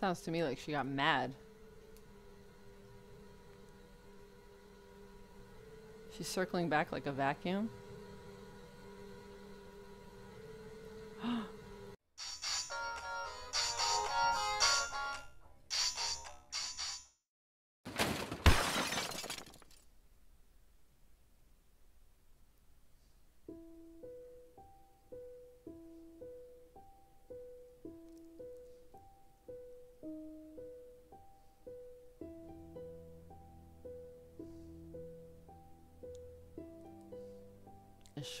Sounds to me like she got mad. She's circling back like a vacuum.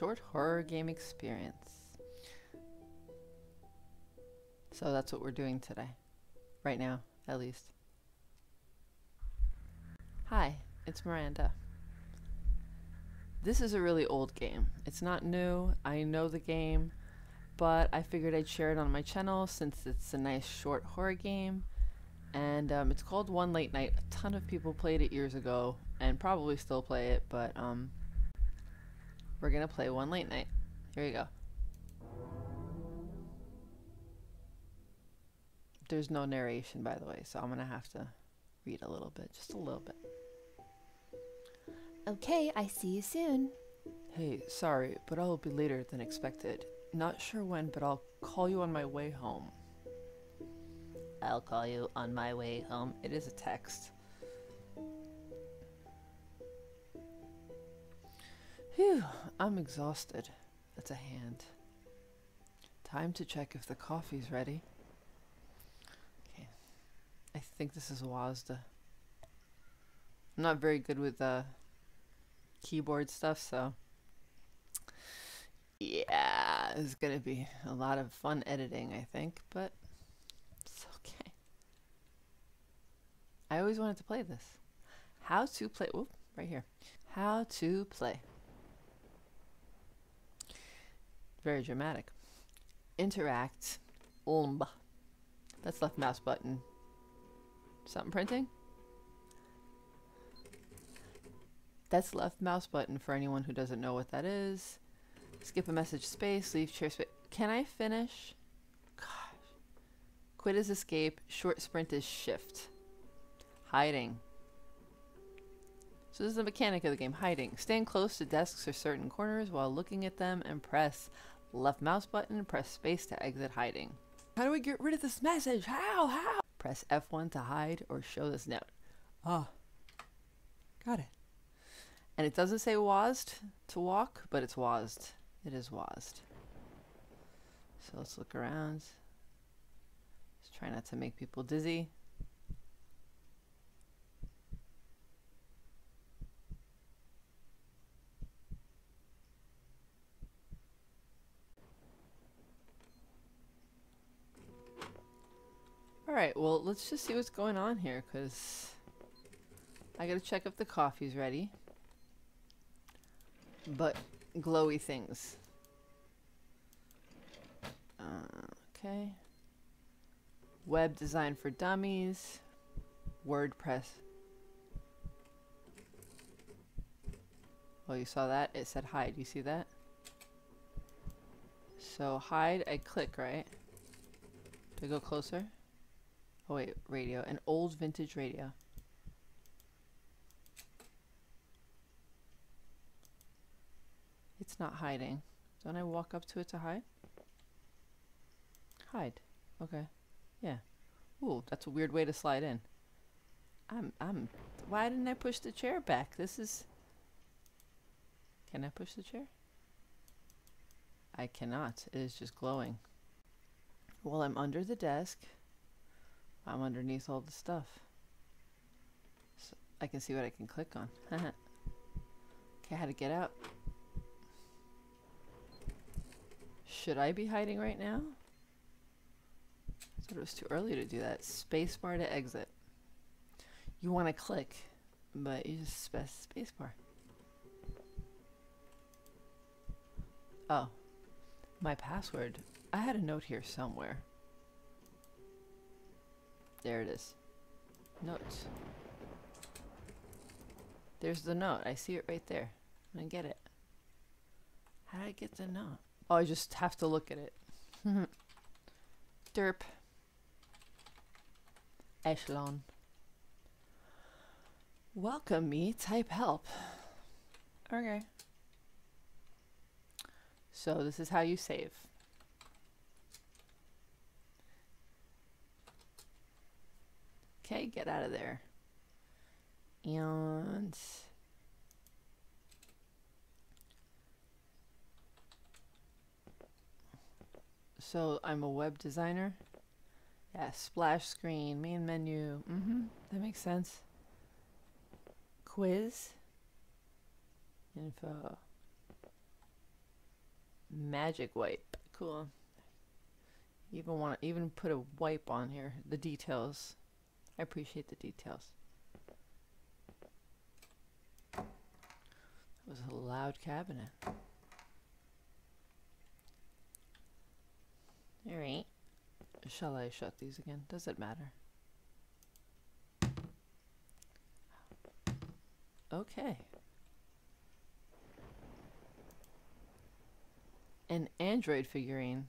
Short horror game experience. So that's what we're doing today. Right now, at least. Hi, it's Miranda. This is a really old game. It's not new, I know the game, but I figured I'd share it on my channel since it's a nice short horror game. And it's called One Late Night. A ton of people played it years ago and probably still play it, but we're gonna play One Late Night. Here we go. There's no narration, by the way, so I'm gonna have to read a little bit, just a little bit. Okay, I see you soon. Hey, sorry, but I'll be later than expected. Not sure when, but I'll call you on my way home. I'll call you on my way home. It is a text. Phew, I'm exhausted. That's a hand. Time to check if the coffee's ready. Okay. I think this is Wazda. I'm not very good with keyboard stuff, so yeah, it's gonna be a lot of fun editing, I think, but it's okay. I always wanted to play this. How to play, whoop, right here. How to play. Very dramatic. Interact. That's left mouse button. Something printing? That's left mouse button for anyone who doesn't know what that is. Skip a message space, leave chair space. Can I finish? Gosh. Quit is escape, short sprint is shift. Hiding. So this is the mechanic of the game, hiding. Stand close to desks or certain corners while looking at them and press left mouse button, press space to exit hiding. How do we get rid of this message? How? Press F1 to hide or show this note. Ah, oh, got it. And it doesn't say WASD to walk, but it's WASD. It is WASD. So let's look around. Just try not to make people dizzy. Alright, well, let's just see what's going on here, because I gotta check if the coffee's ready. But glowy things. Okay. Web design for dummies. WordPress. Oh, you saw that? It said hide. You see that? So hide, I click, right? To go closer. Oh wait, radio. An old vintage radio. It's not hiding. Don't I walk up to it to hide? Hide. Okay. Yeah. Ooh, that's a weird way to slide in. Why didn't I push the chair back? This is... Can I push the chair? I cannot. It is just glowing. Well, I'm under the desk. I'm underneath all the stuff. So I can see what I can click on. Okay, how to get out. Should I be hiding right now? I thought it was too early to do that. Spacebar to exit. You want to click, but you just press spacebar. Oh, my password. I had a note here somewhere. There it is. Notes. There's the note. I see it right there. I'm gonna get it. How did I get the note? Oh, I just have to look at it. Derp. Echelon. Welcome me, type help. Okay. So this is how you save. Okay, get out of there. And so I'm a web designer. Yeah, splash screen, main menu. That makes sense. Quiz. Info. Magic wipe. Cool. Even want to even put a wipe on here. The details. I appreciate the details. That was a loud cabinet. All right. Shall I shut these again? Does it matter? Okay. An Android figurine.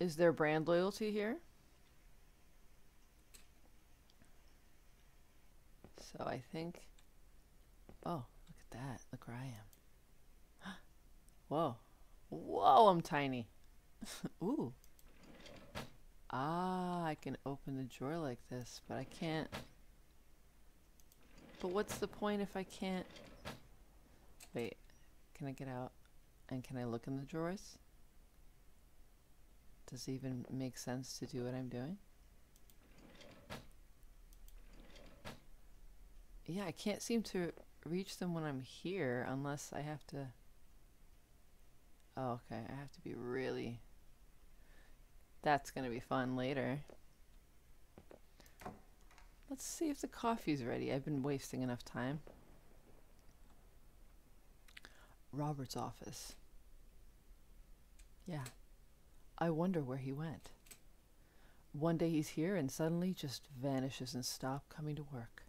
Is there brand loyalty here? So I think, oh, look at that. Look where I am. Whoa. Whoa, I'm tiny. Ooh. Ah, I can open the drawer like this, but I can't. But what's the point if I can't? Wait, can I get out? And can I look in the drawers? Does it even make sense to do what I'm doing? Yeah, I can't seem to reach them when I'm here unless I have to. Oh, okay, I have to be really. That's going to be fun later. Let's see if the coffee's ready. I've been wasting enough time. Robert's office. Yeah. I wonder where he went. One day he's here and suddenly just vanishes and stops coming to work.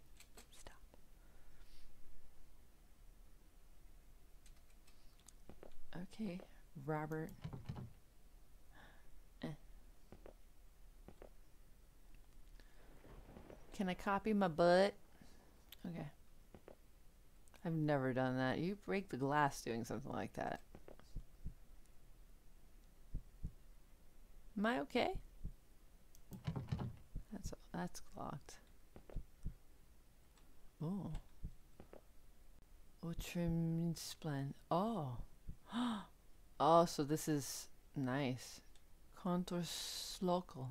Stop. Okay, Robert. Can I copy my butt? Okay. I've never done that. You break the glass doing something like that. Am I okay? That's locked. Oh. Oh, trim splend. Oh. Oh, so this is nice. Kontorslokal.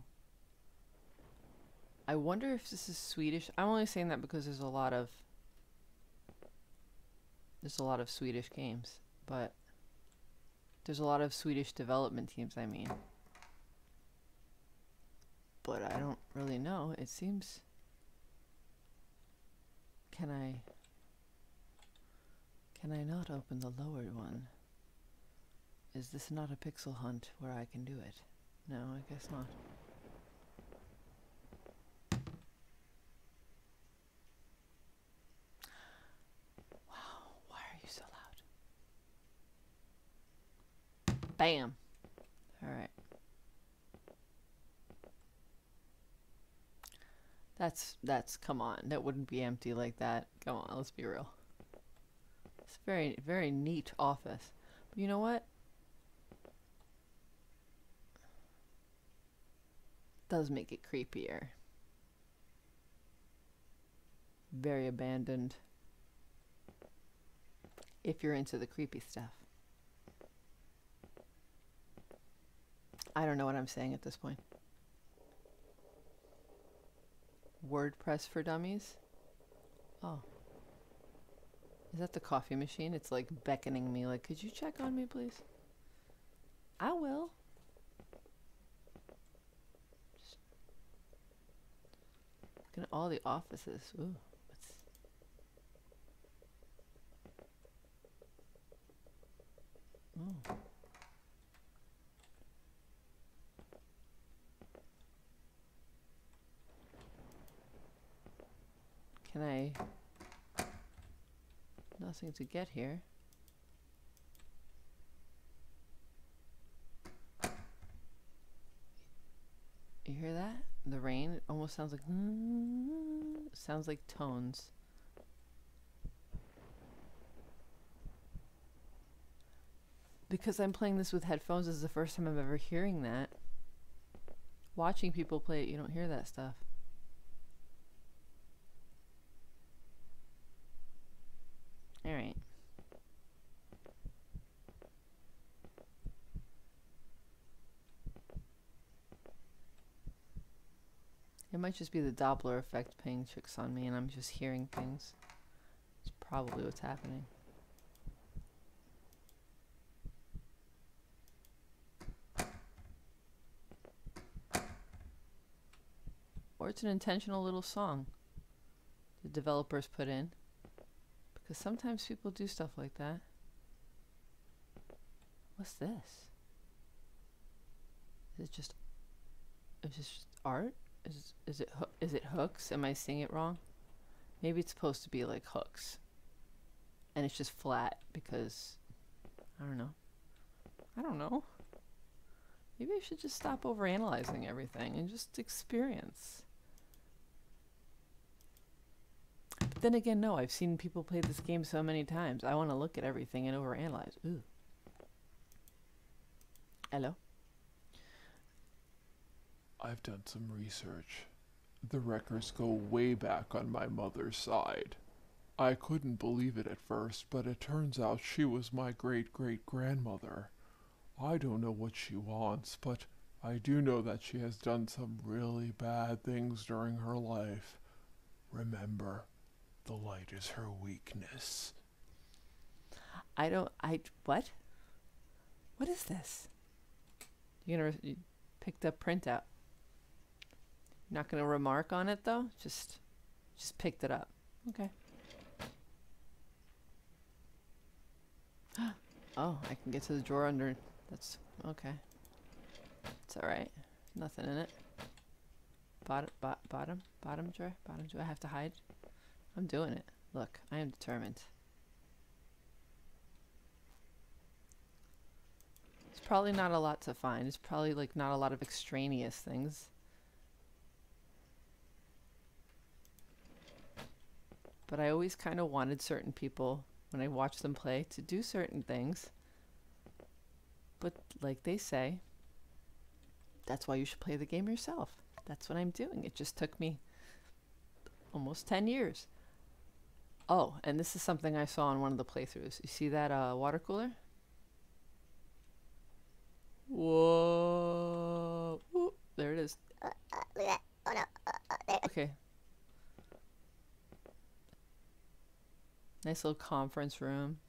I wonder if this is Swedish. I'm only saying that because there's a lot of Swedish games, but there's a lot of Swedish development teams, I mean. But I don't really know. It seems. Can I not open the lower one? Is this not a pixel hunt where I can do it? No, I guess not. Bam. All right. That's come on. That wouldn't be empty like that. Come on, let's be real. It's a very, very neat office. But you know what? Does make it creepier. Very abandoned. If you're into the creepy stuff. I don't know what I'm saying at this point. WordPress for dummies? Oh. Is that the coffee machine? It's like beckoning me, like, could you check on me, please? I will. Just look at all the offices. Ooh. Oh. Can I? Nothing to get here. You hear that? The rain, it almost sounds like sounds like tones. Because I'm playing this with headphones, this is the first time I'm ever hearing that. Watching people play it, you don't hear that stuff. All right. It might just be the Doppler effect playing tricks on me and I'm just hearing things. It's probably what's happening. Or it's an intentional little song the developers put in. Because sometimes people do stuff like that. What's this? Is it just art? Is it hooks? Am I seeing it wrong? Maybe it's supposed to be like hooks. And it's just flat because I don't know. Maybe I should just stop overanalyzing everything and just experience. But then again, no, I've seen people play this game so many times. I want to look at everything and overanalyze. Ooh. Hello? I've done some research. The records go way back on my mother's side. I couldn't believe it at first, but it turns out she was my great-great-grandmother. I don't know what she wants, but I do know that she has done some really bad things during her life. Remember, the light is her weakness. What? What is this? You picked up printout. Not going to remark on it though, just picked it up. Okay. Oh, I can get to the drawer under, that's, okay. It's alright, nothing in it. Bottom drawer, bottom drawer, I have to hide. I'm doing it, look, I am determined. It's probably not a lot to find, it's probably like not a lot of extraneous things. But I always kind of wanted certain people, when I watch them play, to do certain things. But like they say, that's why you should play the game yourself. That's what I'm doing. It just took me almost 10 years. Oh, and this is something I saw in one of the playthroughs. You see that water cooler? Whoa. Ooh, there it is. Look at that. Oh no. There. Okay. Nice little conference room.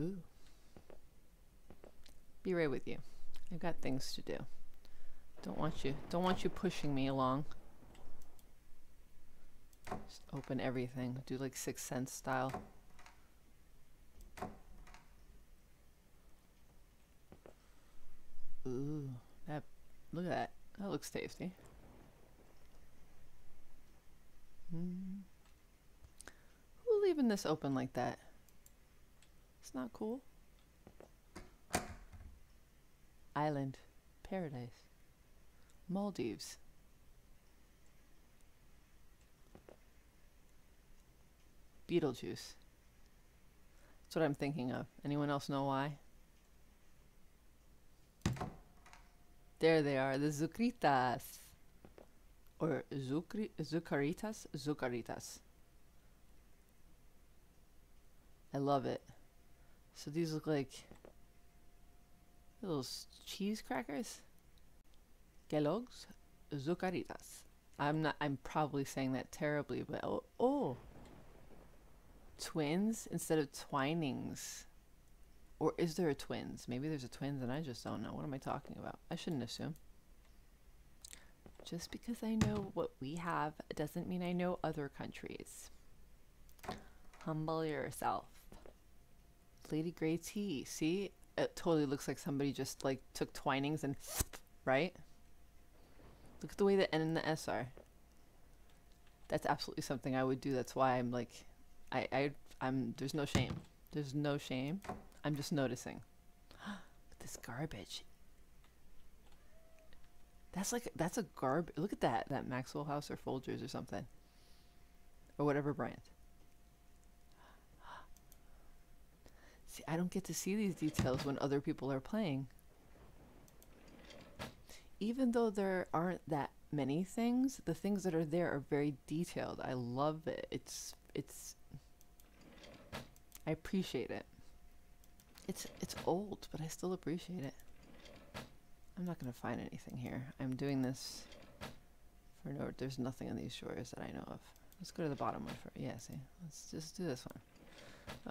Ooh. Be right with you. I've got things to do. Don't want you pushing me along. Just open everything. Do like Sixth Sense style. Ooh, look at that. That looks tasty. Mm. Leaving this open like that. It's not cool. Island. Paradise. Maldives. Beetlejuice. That's what I'm thinking of. Anyone else know why? There they are. The Zucaritas. Or Zucaritas? Zucaritas. I love it. So these look like little cheese crackers. Kellogg's Zucaritas. I'm probably saying that terribly, but oh. Twins instead of Twinings. Or is there a Twins? Maybe there's a Twins and I just don't know. What am I talking about? I shouldn't assume. Just because I know what we have doesn't mean I know other countries. Humble yourself. Lady Grey tea. See? It totally looks like somebody just like took Twinings and right? Look at the way the N and the S are. That's absolutely something I would do. That's why I'm like I'm there's no shame. There's no shame. I'm just noticing. Look at this garbage. That's like, that's a garb. Look at that, that Maxwell House or Folgers or something. Or whatever brand. See, I don't get to see these details when other people are playing. Even though there aren't that many things, the things that are there are very detailed. I love it. It's I appreciate it. It's old, but I still appreciate it. I'm not going to find anything here. I'm doing this for no, there's nothing on these shores that I know of. Let's go to the bottom one first. Yeah, see, let's just do this one.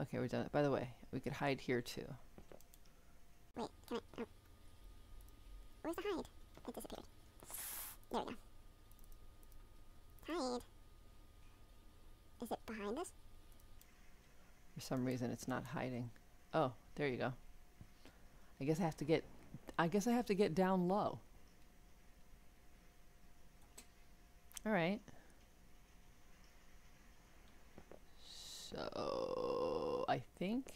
Okay, we're done. By the way, we could hide here too. Wait, can I, where's the hide? It disappeared. There we go. Hide. Is it behind us? For some reason it's not hiding. Oh, there you go. I guess I have to get, I guess I have to get down low. All right. So I think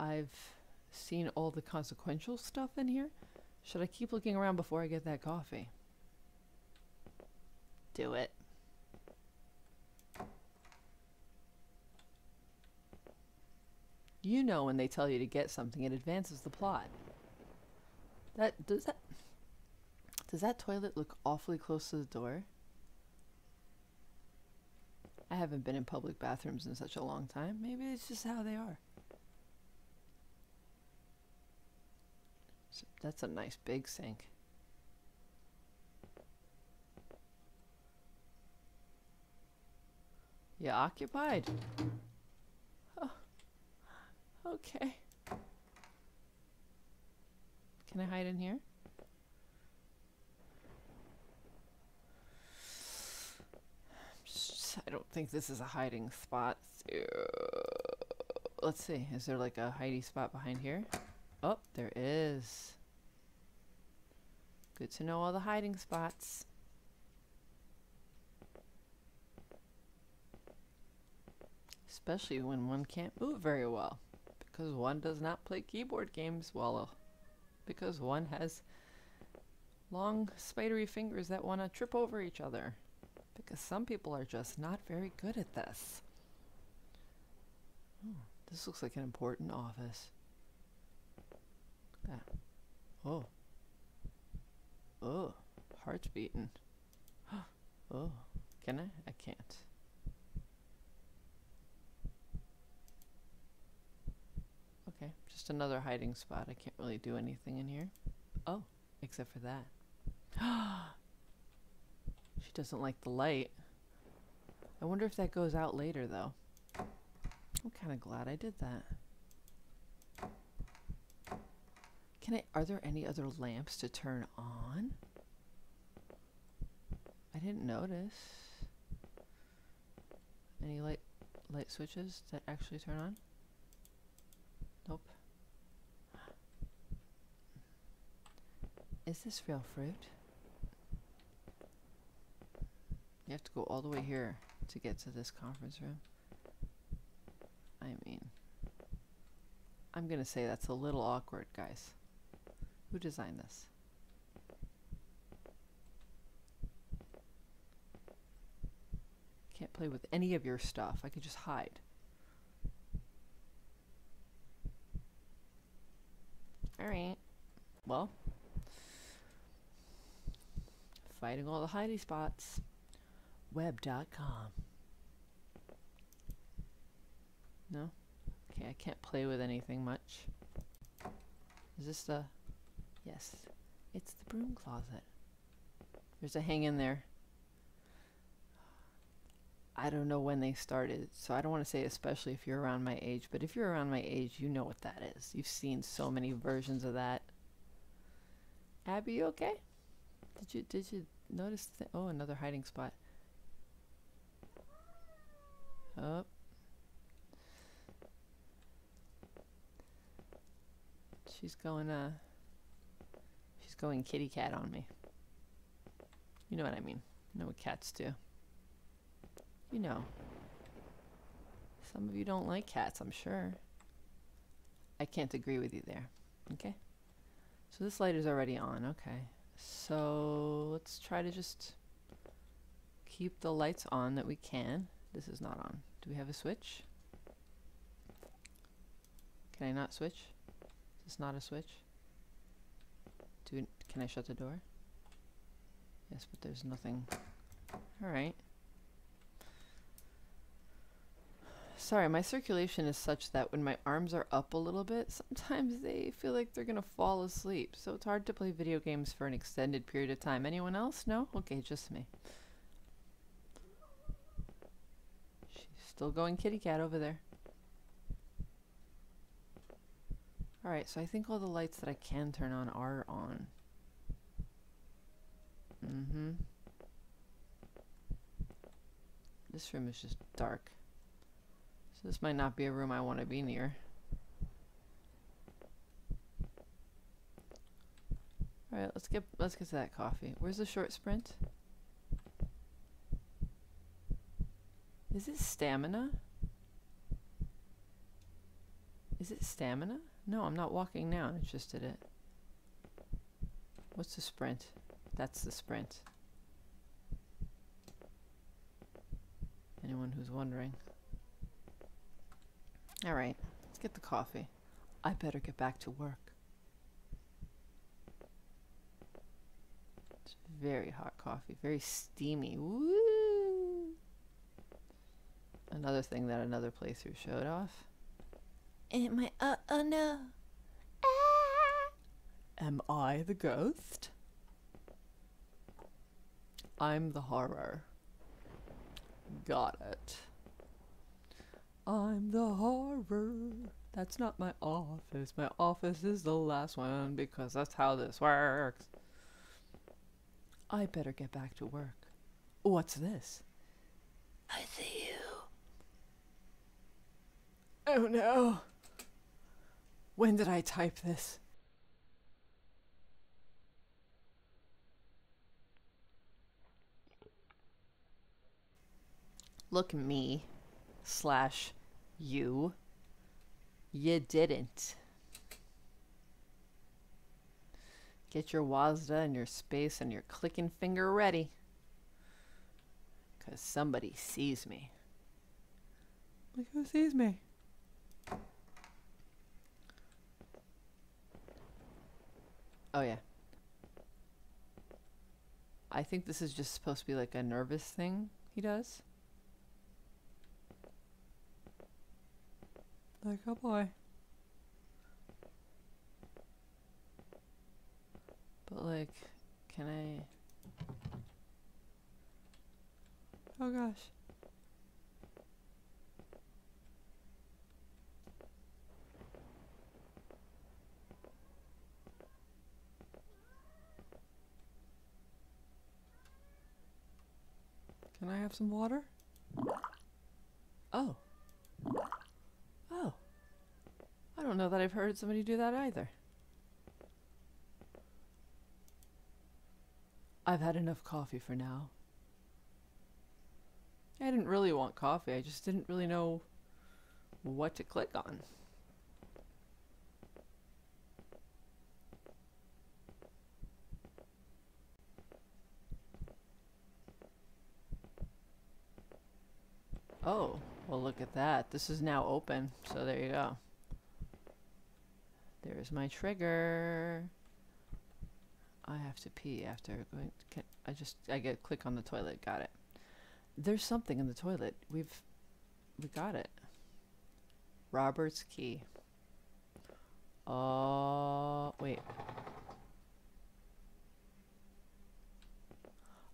I've seen all the consequential stuff in here. Should I keep looking around before I get that coffee? Do it. You know when they tell you to get something, it advances the plot. That does that toilet look awfully close to the door? I haven't been in public bathrooms in such a long time. Maybe it's just how they are. So that's a nice big sink. You're occupied. Oh. Okay. Can I hide in here? I don't think this is a hiding spot. Let's see. Is there like a hidey spot behind here? Oh, there is. Good to know all the hiding spots. Especially when one can't move very well. Because one does not play keyboard games well. Because one has long spidery fingers that want to trip over each other. Because some people are just not very good at this. Oh, this looks like an important office. Ah. Oh. Oh. Heart's beating. Oh. Can I? I can't. Okay. Just another hiding spot. I can't really do anything in here. Oh. Except for that. Ah. She doesn't like the light. I wonder if that goes out later, though. I'm kind of glad I did that. Can I? Are there any other lamps to turn on? I didn't notice. Any light switches that actually turn on? Nope. Is this real fruit? You have to go all the way here to get to this conference room. I mean, I'm gonna say that's a little awkward, guys. Who designed this? Can't play with any of your stuff. I could just hide. All right. Well, fighting all the hidey spots. Web.com. No? Okay, I can't play with anything much. Is this the... Yes. It's the broom closet. There's a hang in there. I don't know when they started, so I don't want to say especially if you're around my age, but if you're around my age, you know what that is. You've seen so many versions of that. Abby, you okay? Did you notice that? Oh, another hiding spot. Up. She's going kitty cat on me. You know what I mean. You know what cats do. You know. Some of you don't like cats, I'm sure. I can't agree with you there. Okay? So this light is already on, okay. So let's try to just keep the lights on that we can. This is not on. Do we have a switch? Can I not switch? Is this not a switch? Can I shut the door? Yes, but there's nothing. All right. Sorry, my circulation is such that when my arms are up a little bit, sometimes they feel like they're gonna fall asleep. So it's hard to play video games for an extended period of time. Anyone else? No? Okay, just me. She's still going kitty cat over there. Alright, so I think all the lights that I can turn on are on. Mm-hmm. This room is just dark. This might not be a room I want to be near. All right, let's get to that coffee. Where's the short sprint? Is it stamina? Is it stamina? No, I'm not walking now. I just did it. What's the sprint? That's the sprint. Anyone who's wondering. Alright, let's get the coffee. I better get back to work. It's very hot coffee, very steamy. Woo! Another thing that another playthrough showed off. Oh no. Ah! Am I the ghost? I'm the horror. Got it. I'm the horror. That's not my office. My office is the last one because that's how this works. I better get back to work. What's this? I see you. Oh no. When did I type this? Look at me. / you didn't get your WASD and your space and your clicking finger ready, cause somebody sees me. Look who sees me. Oh yeah, I think this is just supposed to be like a nervous thing he does. Like, oh boy. But like, can I? Oh gosh. Can I have some water? Oh. I don't know that I've heard somebody do that either. I've had enough coffee for now. I didn't really want coffee, I just didn't really know what to click on. Oh, well look at that. This is now open, so there you go. There's my trigger. I have to pee after going. I get click on the toilet. Got it. There's something in the toilet. We got it. Robert's key. Oh wait.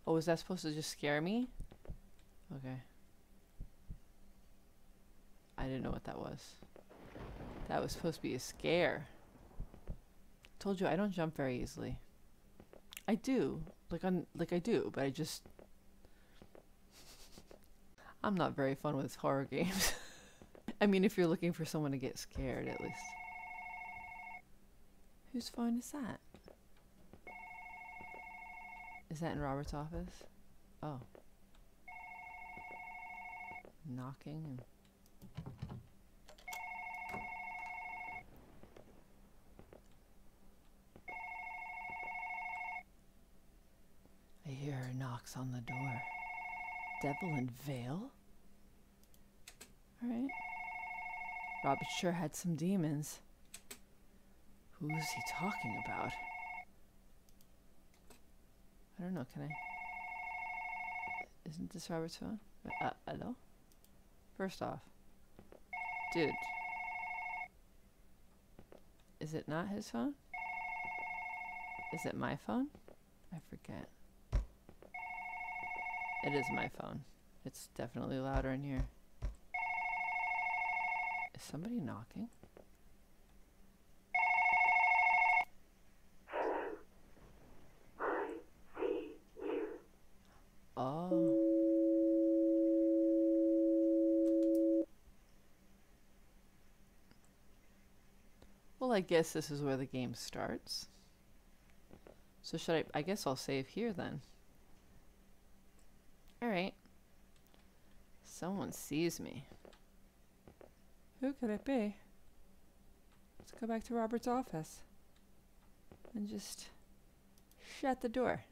Oh, is that supposed to just scare me? Okay. I didn't know what that was. That was supposed to be a scare. Told you I don't jump very easily. I do, like I do, but I'm not very fun with horror games. I mean, if you're looking for someone to get scared, at least. Whose phone is that? Is that in Robert's office? Oh. Knocking. here knocks on the door. Devil in veil? Alright. Robert sure had some demons. Who is he talking about? I don't know, can I? Isn't this Robert's phone? Hello? First off. Dude. Is it not his phone? Is it my phone? I forget. It is my phone. It's definitely louder in here. Is somebody knocking? Oh. Well, I guess this is where the game starts. So should I guess I'll save here then. Alright. Someone sees me. Who could it be? Let's go back to Robert's office. And just shut the door.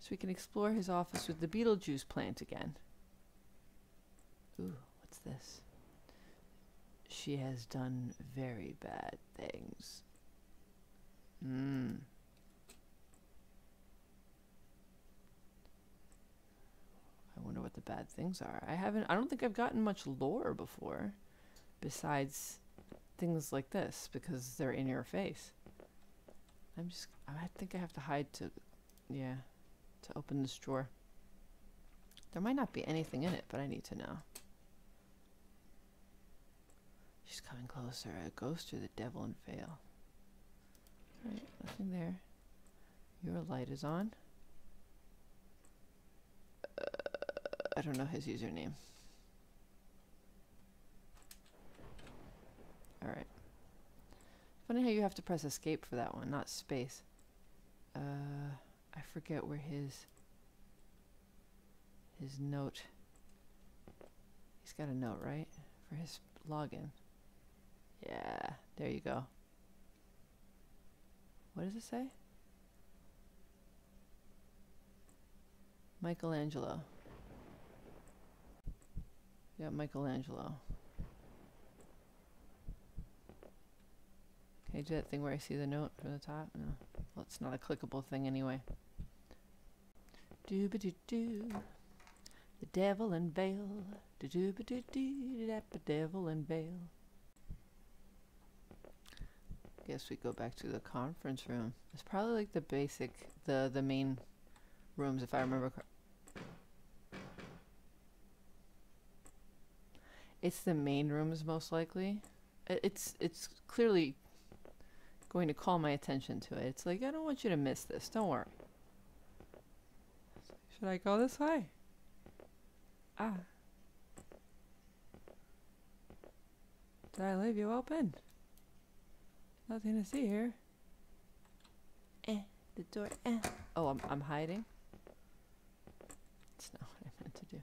So we can explore his office with the Beetlejuice plant again. Ooh, what's this? She has done very bad things. I wonder what the bad things are. I don't think I've gotten much lore before, besides things like this, because they're in your face. I think I have to hide to open this drawer. There might not be anything in it, but I need to know. She's coming closer. A ghost or the devil in veil. Alright, nothing there. Your light is on. I don't know his username. Alright. Funny how you have to press escape for that one, not space. I forget where his note. He's got a note, right? For his login. Yeah, there you go. What does it say? Michelangelo. Yeah, Michelangelo. Can I do that thing where I see the note from the top? No. Well, it's not a clickable thing anyway. Doo-ba-doo-doo. The devil in veil. Doo-doo-ba-doo-doo. The devil in veil. Guess we go back to the conference room. It's probably like the basic, the main rooms, if I remember. It's the main rooms, most likely. It's clearly going to call my attention to it. It's like, I don't want you to miss this. Don't worry. Should I go this way? Ah. Did I leave you open? Nothing to see here. The door, Oh, I'm hiding? That's not what I meant to do.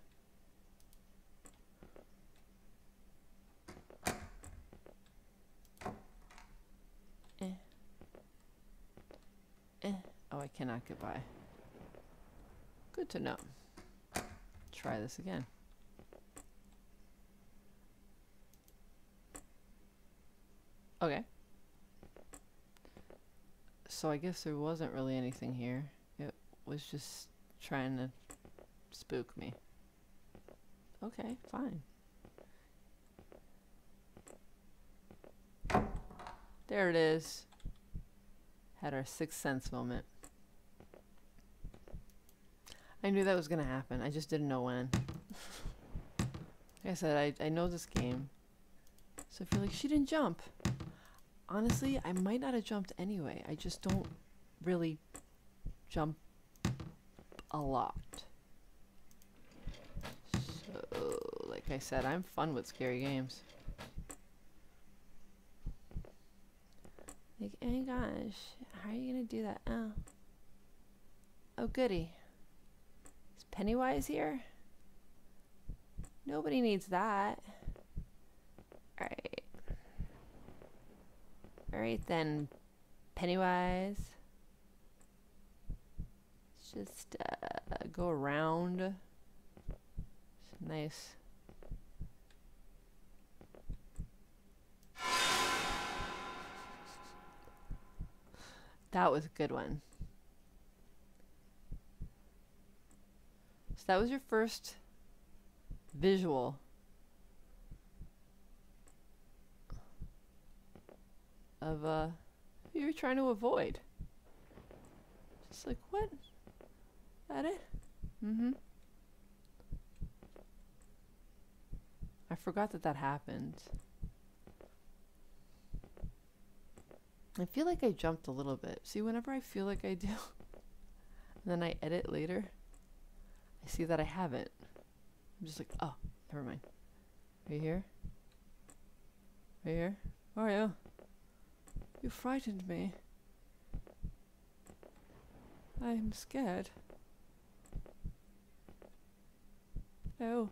Oh, I cannot get by. Good to know. Try this again. Okay. So I guess there wasn't really anything here. It was just trying to spook me. Okay, fine. There it is. Had our sixth sense moment. I knew that was gonna happen. I just didn't know when. Like I said, I know this game. So I feel like she didn't jump. Honestly, I might not have jumped anyway. I just don't really jump a lot. So, like I said, I'm fun with scary games. Like, oh my gosh, how are you gonna do that? Oh goody. Is Pennywise here? Nobody needs that. Alright. Alright then, Pennywise. Just go around. It's nice. That was a good one. So that was your first visual of who you're trying to avoid. Just like, what? That it? Mm-hmm. I forgot that that happened. I feel like I jumped a little bit. See, whenever I feel like I do, and then I edit later, I see that I haven't. I'm just like, oh, never mind. Right here? Right here? Oh, yeah. You frightened me. I'm scared. Oh.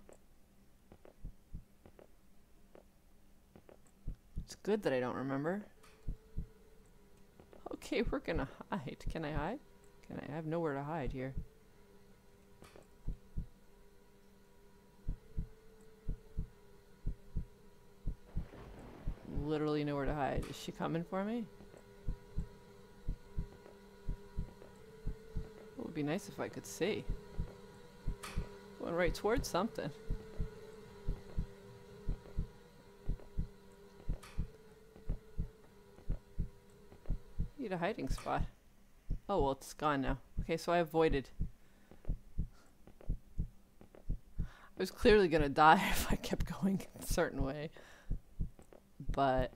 It's good that I don't remember. Okay, we're gonna hide. Can I hide? Can I have nowhere to hide here? Literally nowhere to hide. Is she coming for me? It would be nice if I could see. Going right towards something. Need a hiding spot. Oh, well, it's gone now. Okay, so I avoided. I was clearly gonna die if I kept going a certain way. But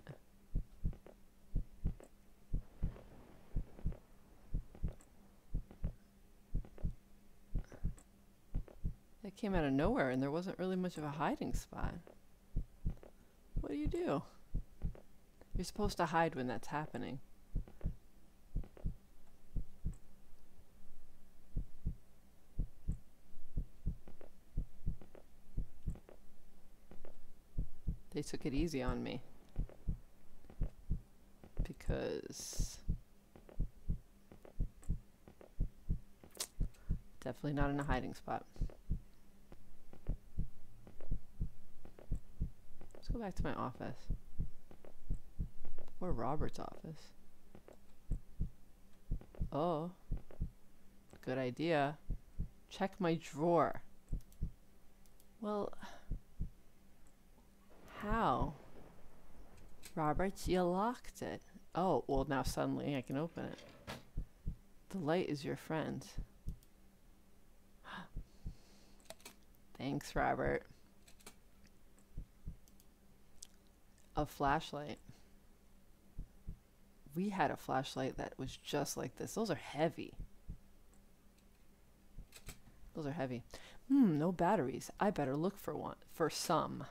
that came out of nowhere and there wasn't really much of a hiding spot. What do you do? You're supposed to hide when that's happening. They took it easy on me because definitely not in a hiding spot. Let's go back to my office or Robert's office. Oh, good idea. Check my drawer. Well, how? Roberts, you locked it. Oh, well now suddenly I can open it. The light is your friend. Thanks, Robert. A flashlight. We had a flashlight that was just like this. Those are heavy. Those are heavy. No batteries. I better look for one, for some.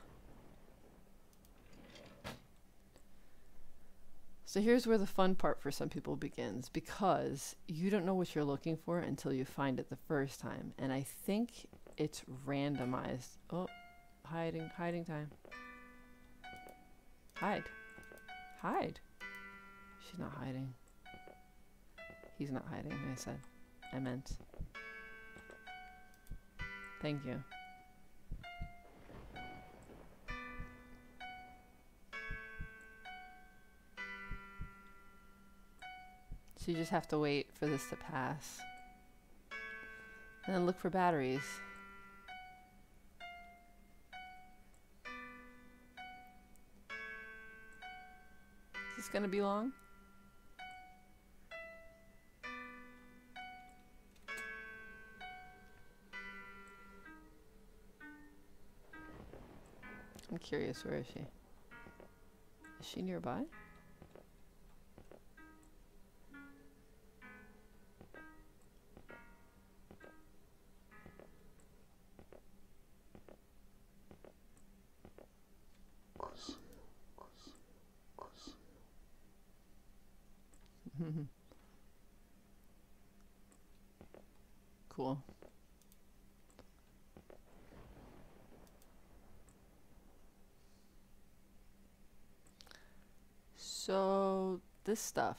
So here's where the fun part for some people begins, because you don't know what you're looking for until you find it the first time. And I think it's randomized. Oh, hiding time. Hide. She's not hiding. He's not hiding, I said. I meant. Thank you. You just have to wait for this to pass. And then look for batteries. Is this gonna be long? I'm curious, where is she? Is she nearby? Cool. So this stuff.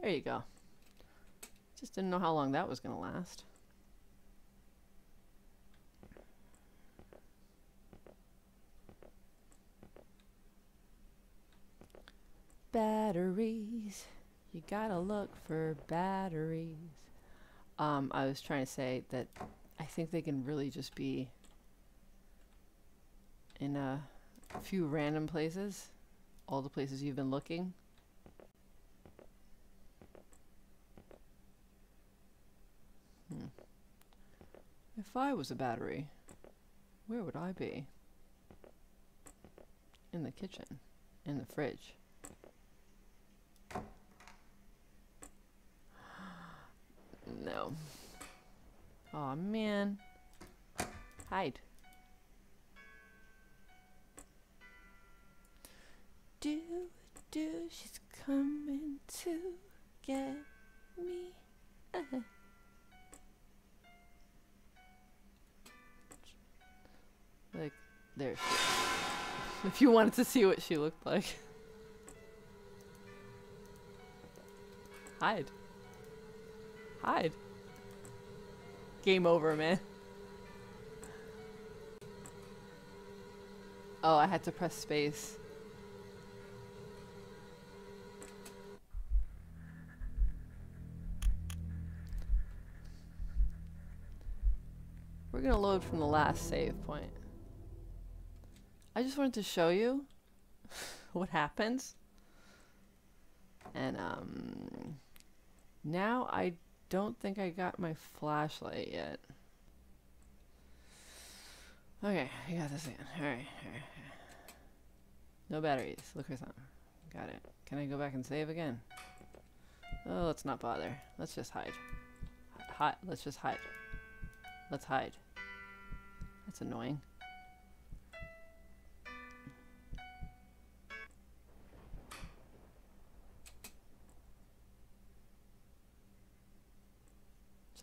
There you go. Just didn't know how long that was going to last. Batteries. You gotta look for batteries. I was trying to say that I think they can really just be in a few random places. All the places you've been looking. If I was a battery, where would I be? In the kitchen, in the fridge. No. Aw, man. Hide. Do, she's coming to get me. Like, there she is. If you wanted to see what she looked like. Hide. Hide. Game over, man. Oh, I had to press space. We're gonna load from the last save point. I just wanted to show you what happens. And now I don't think I got my flashlight yet. Okay, I got this again. Alright. No batteries. Look for something. Got it. Can I go back and save again? Oh, let's not bother. Let's just hide. Let's just hide. Let's hide. That's annoying.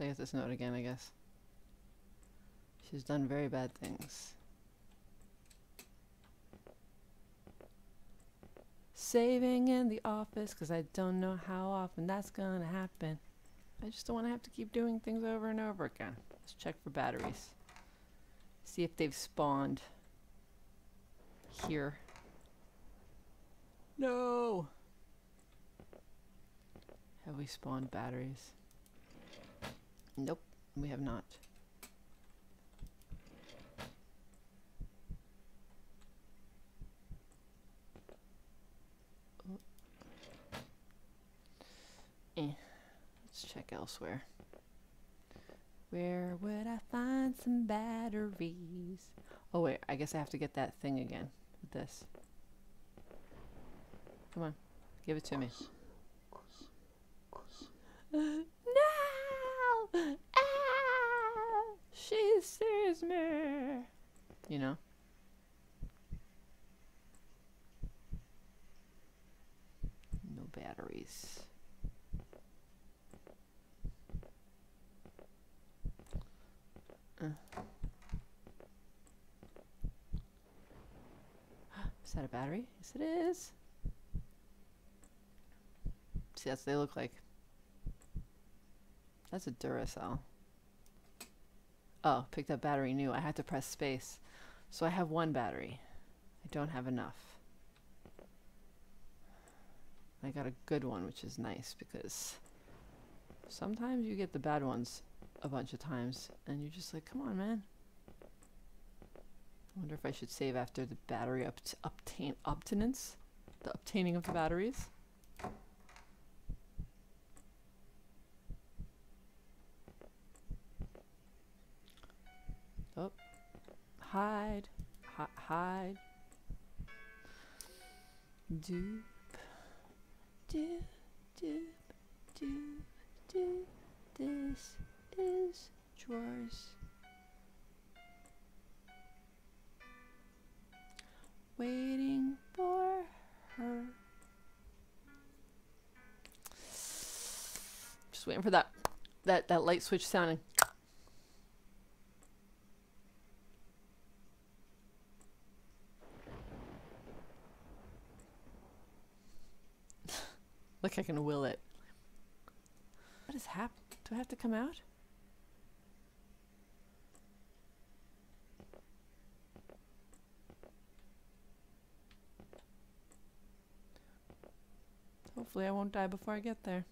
I get this note again, I guess. She's done very bad things. Saving in the office, because I don't know how often that's gonna happen. I just don't want to have to keep doing things over and over again. Let's check for batteries. See if they've spawned here. No! Have we spawned batteries? Nope, we have not. Let's check elsewhere. Where would I find some batteries? Oh wait, I guess I have to get that thing again with this. Come on, give it to me. No! Ah, she sees me. You know. No batteries. Is that a battery? Yes, it is. See, that's what they look like. That's a Duracell. Oh, picked up battery new. I had to press space. So I have one battery. I don't have enough. I got a good one, which is nice because sometimes you get the bad ones a bunch of times and you're just like, come on, man. I wonder if I should save after the battery obtaining of the batteries. Hide, hide. Doop, doop, doop, doop, doop. This is drawers. Waiting for her. Just waiting for that light switch sounding. Like I can will it. What has happened? Do I have to come out? Hopefully I won't die before I get there.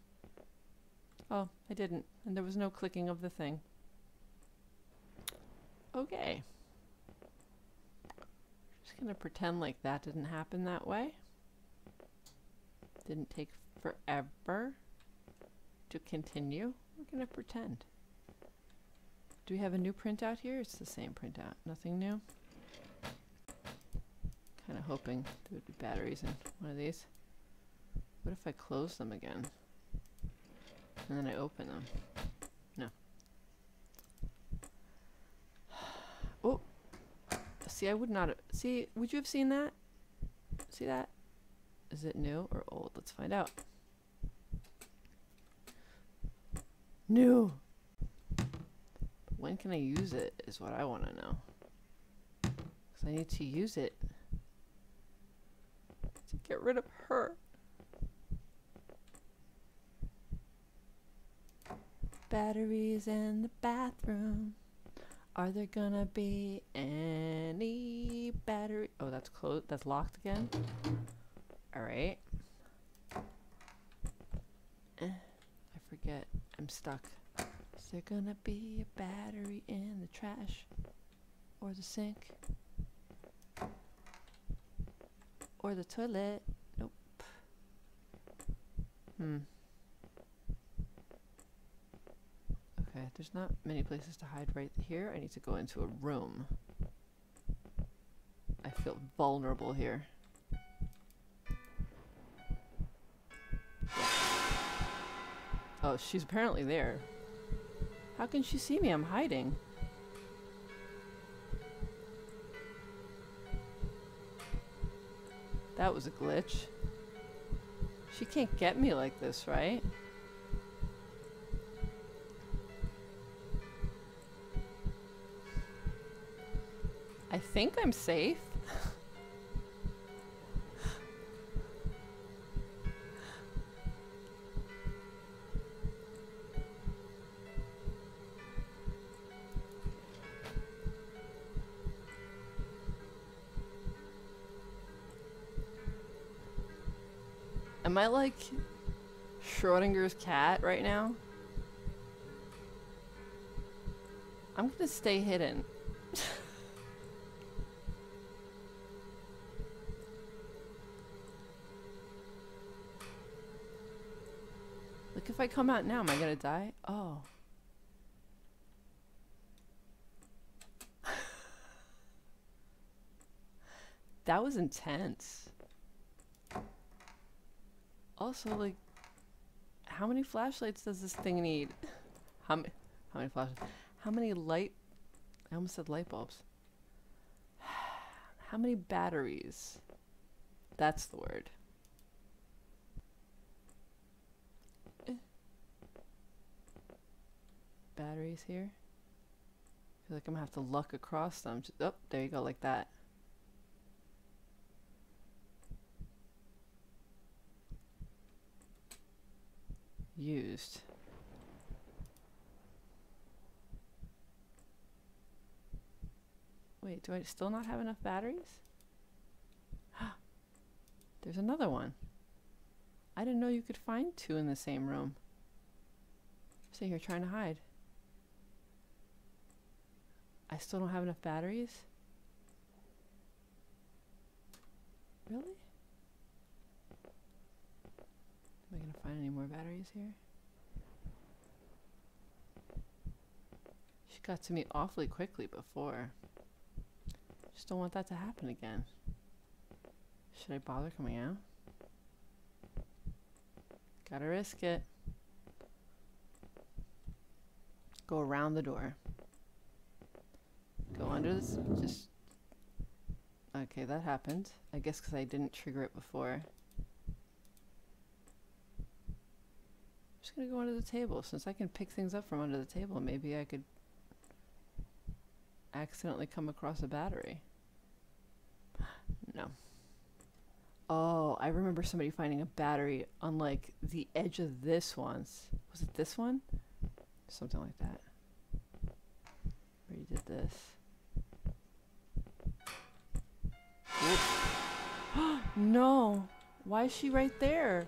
Oh, I didn't, and there was no clicking of the thing. Okay. Just gonna pretend like that didn't happen that way. Didn't take forever to continue. We're gonna pretend. Do we have a new printout here? It's the same printout. Nothing new. Kinda hoping there would be batteries in one of these. What if I close them again? And then I open them. No. Oh! See, I would not have... See, would you have seen that? See that? Is it new or old? Let's find out. New! When can I use it is what I want to know. Because I need to use it to get rid of her. Batteries in the bathroom. Are there gonna be any battery? Oh, that's closed. That's locked again. All right. I forget. I'm stuck. Is there gonna be a battery in the trash, or the sink, or the toilet? Nope. There's not many places to hide right here. I need to go into a room. I feel vulnerable here. Oh, she's apparently there. How can she see me? I'm hiding. That was a glitch. She can't get me like this, right? I think I'm safe. Am I like Schrodinger's cat right now? I'm gonna stay hidden. If I come out now, am I gonna die? Oh. That was intense. Also, like, how many flashlights does this thing need? How many flashlights? How many light? I almost said light bulbs. How many batteries? That's the word. Batteries here. I feel like I'm gonna have to luck across them. Just, oh, there you go, like that. Used. Wait, do I still not have enough batteries? There's another one. I didn't know you could find two in the same room. So you're trying to hide. I still don't have enough batteries? Really? Am I gonna find any more batteries here? She got to me awfully quickly before. Just don't want that to happen again. Should I bother coming out? Gotta risk it. Go around the door. Go under this, just... Okay, that happened. I guess because I didn't trigger it before. I'm just gonna go under the table. Since I can pick things up from under the table, maybe I could accidentally come across a battery. No. Oh, I remember somebody finding a battery on like the edge of this once. Was it this one? something like that. Where you did this. No! Why is she right there?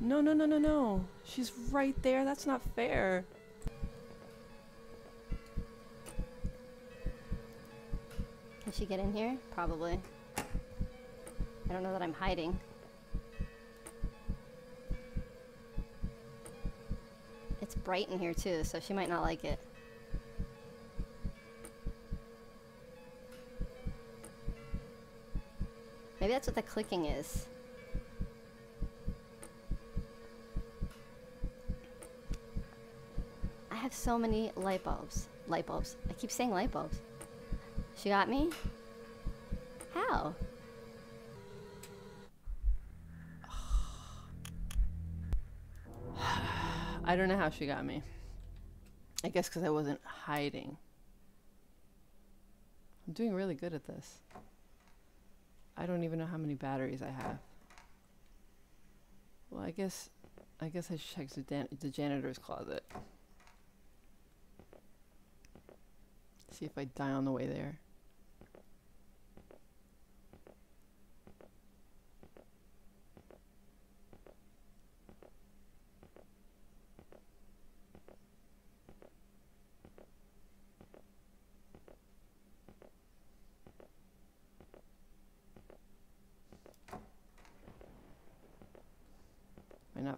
No, no, no, no, no. She's right there. That's not fair. Can she get in here? Probably. I don't know that I'm hiding. It's bright in here too, so she might not like it. Maybe that's what the clicking is. I have so many light bulbs. Light bulbs. I keep saying light bulbs. She got me? How? I don't know how she got me. I guess because I wasn't hiding. I'm doing really good at this. I don't even know how many batteries I have. Well, I guess I should check the janitor's closet. See if I die on the way there.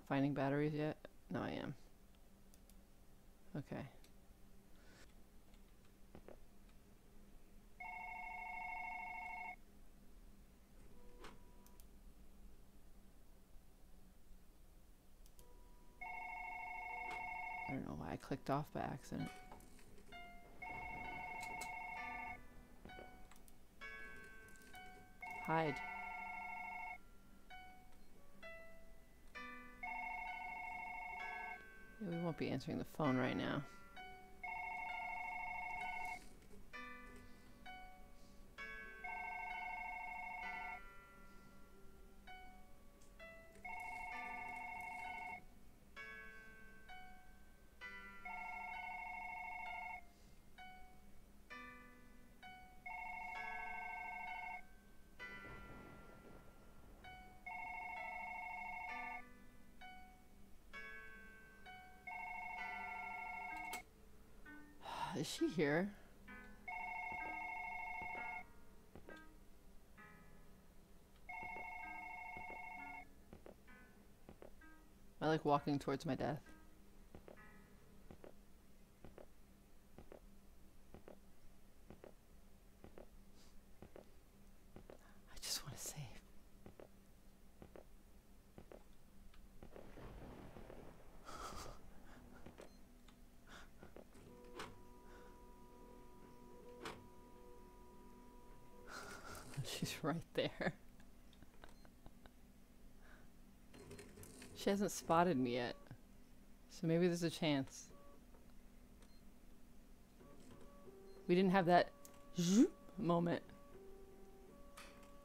Finding batteries yet? No, I am. Okay. I don't know why I clicked off by accident. Hide. We won't be answering the phone right now. Is she here? I like walking towards my death. I just want to save. She's right there. She hasn't spotted me yet. So maybe there's a chance. We didn't have that moment.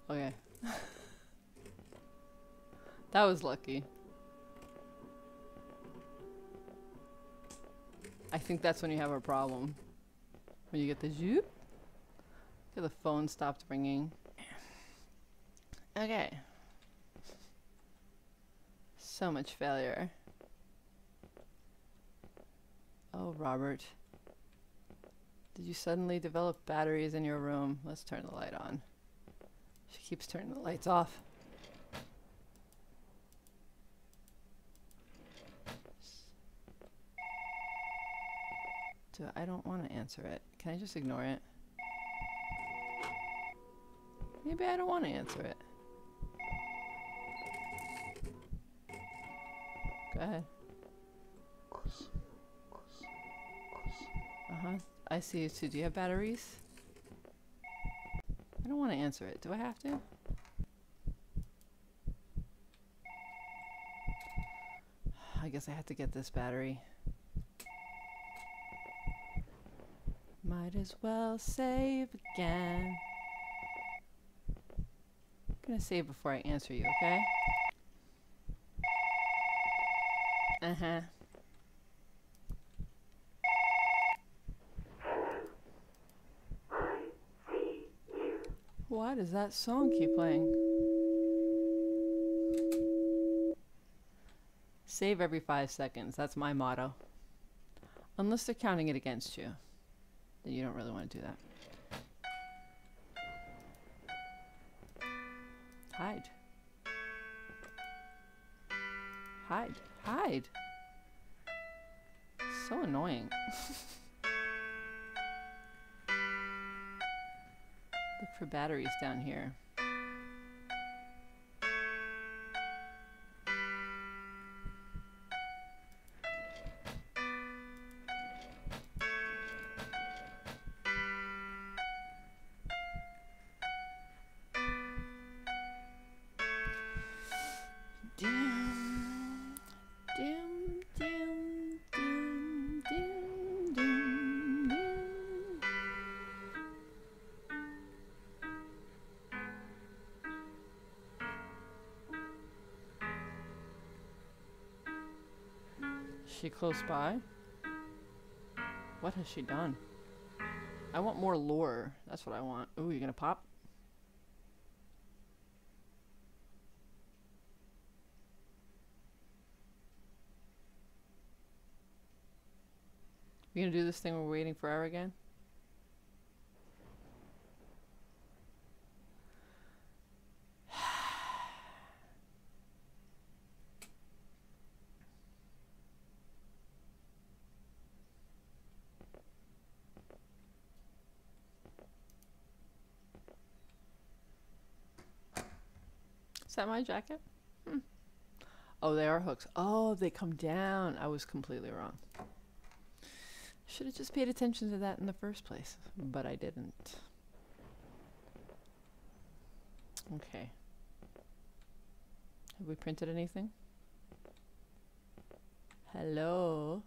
Okay. That was lucky. I think that's when you have a problem. When you get the zoop. The phone stopped ringing. Okay. So much failure. Oh, Robert. Did you suddenly develop batteries in your room? Let's turn the light on. She keeps turning the lights off. So I don't want to answer it. Can I just ignore it? Maybe I don't want to answer it. Go ahead. Uh-huh. I see you too. Do you have batteries? I don't want to answer it. Do I have to? I guess I have to get this battery. Might as well save again. I'm gonna save before I answer you, okay? Uh-huh. Why does that song keep playing? Save every 5 seconds. That's my motto. Unless they're counting it against you. Then you don't really want to do that. Hide. Hide. Hide. So annoying. Look for batteries down here. Close by? What has she done? I want more lore. That's what I want. Ooh, you're gonna pop? You gonna do this thing where we're waiting forever again? Is that my jacket? Hmm. Oh, they are hooks. Oh, they come down. I was completely wrong. Should have just paid attention to that in the first place, but I didn't. Okay. Have we printed anything? Hello?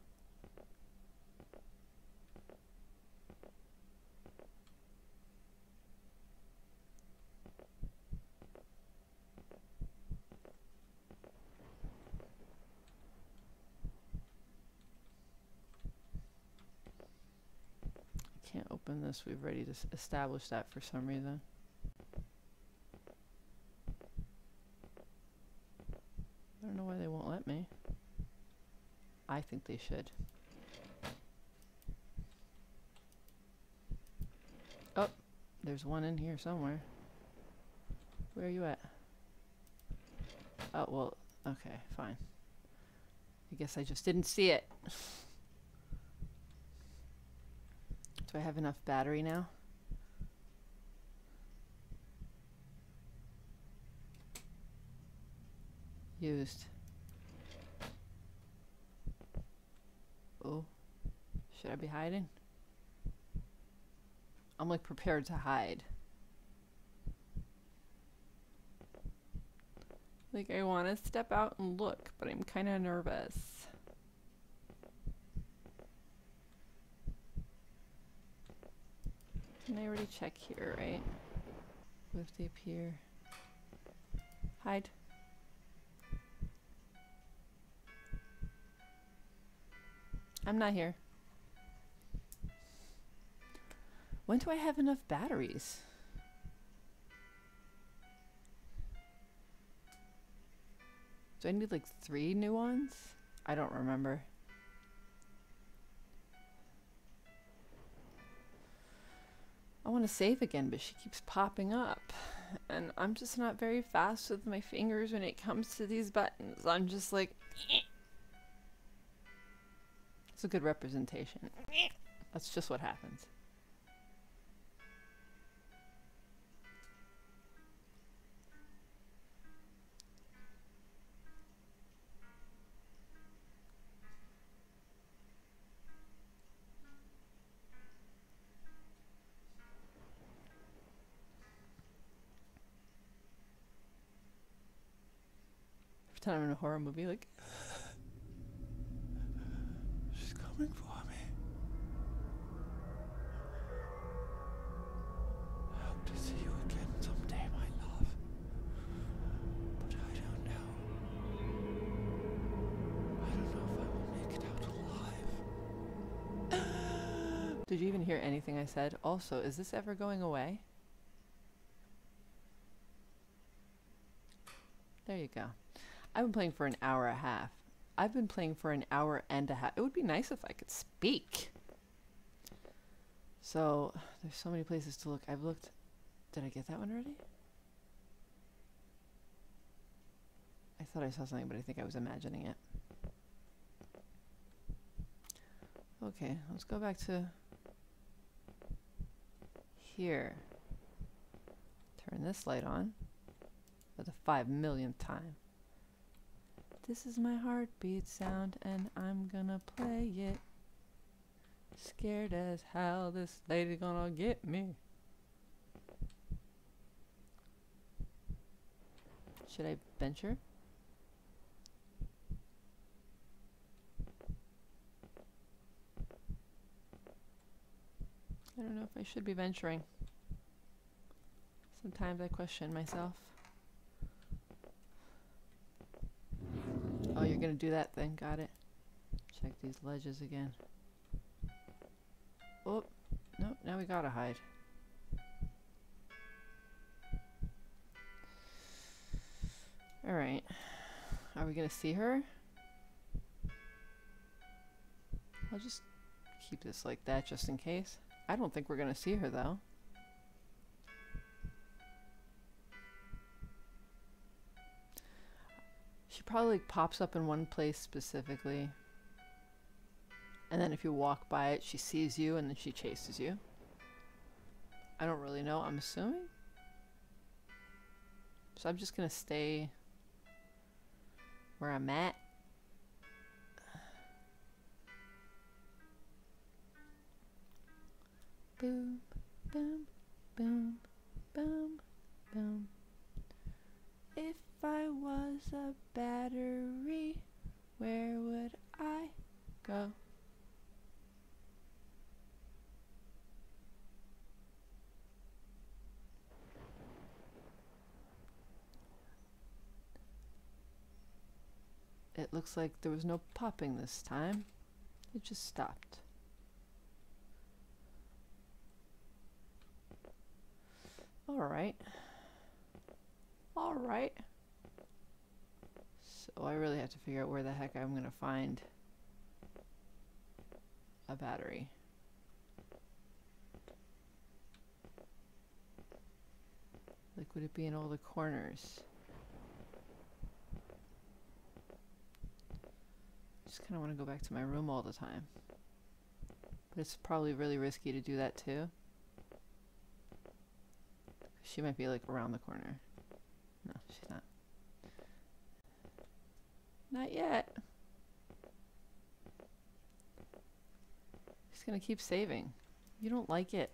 This, we've already established that for some reason. I don't know why they won't let me. I think they should. Oh, there's one in here somewhere. Where are you at? Oh, well, okay, fine. I guess I just didn't see it. Do I have enough battery now? Used. Oh, should I be hiding? I'm like prepared to hide. Like I want to step out and look, but I'm kind of nervous. Can I already check here, right? What if they appear? Hide. I'm not here. When do I have enough batteries? Do I need like 3 new ones? I don't remember. I want to save again, but she keeps popping up and I'm just not very fast with my fingers when it comes to these buttons. I'm just like, it's a good representation. That's just what happens. I'm in a horror movie, like she's coming for me. I hope to see you again someday, my love, but I don't know. I don't know if I will make it out alive. Did you even hear anything I said? Also, is this ever going away? There you go. I've been playing for an hour and a half. I've been playing for an hour and a half. It would be nice if I could speak. So, there's so many places to look. I've looked. Did I get that one already? I thought I saw something, but I think I was imagining it. Okay, let's go back to here. Turn this light on for the 5 millionth time. This is my heartbeat sound, and I'm gonna play it. Scared as hell, this lady gonna get me. Should I venture? I don't know if I should be venturing. Sometimes I question myself. Oh, you're gonna do that thing. Got it. Check these ledges again. Oh, no, now we gotta hide. Alright. Are we gonna see her? I'll just keep this like that just in case. I don't think we're gonna see her though. Probably pops up in one place specifically, and then if you walk by it she sees you and then she chases you. I don't really know, I'm assuming. So I'm just gonna stay where I'm at. Boom, boom, boom, boom, boom. If I was a battery, where would I go? It looks like there was no popping this time. It just stopped. All right. All right. So I really have to figure out where the heck I'm gonna find a battery. Like, would it be in all the corners? Just kind of want to go back to my room all the time. But it's probably really risky to do that too. She might be like around the corner. No, she's not. Not yet. Just gonna keep saving. You don't like it.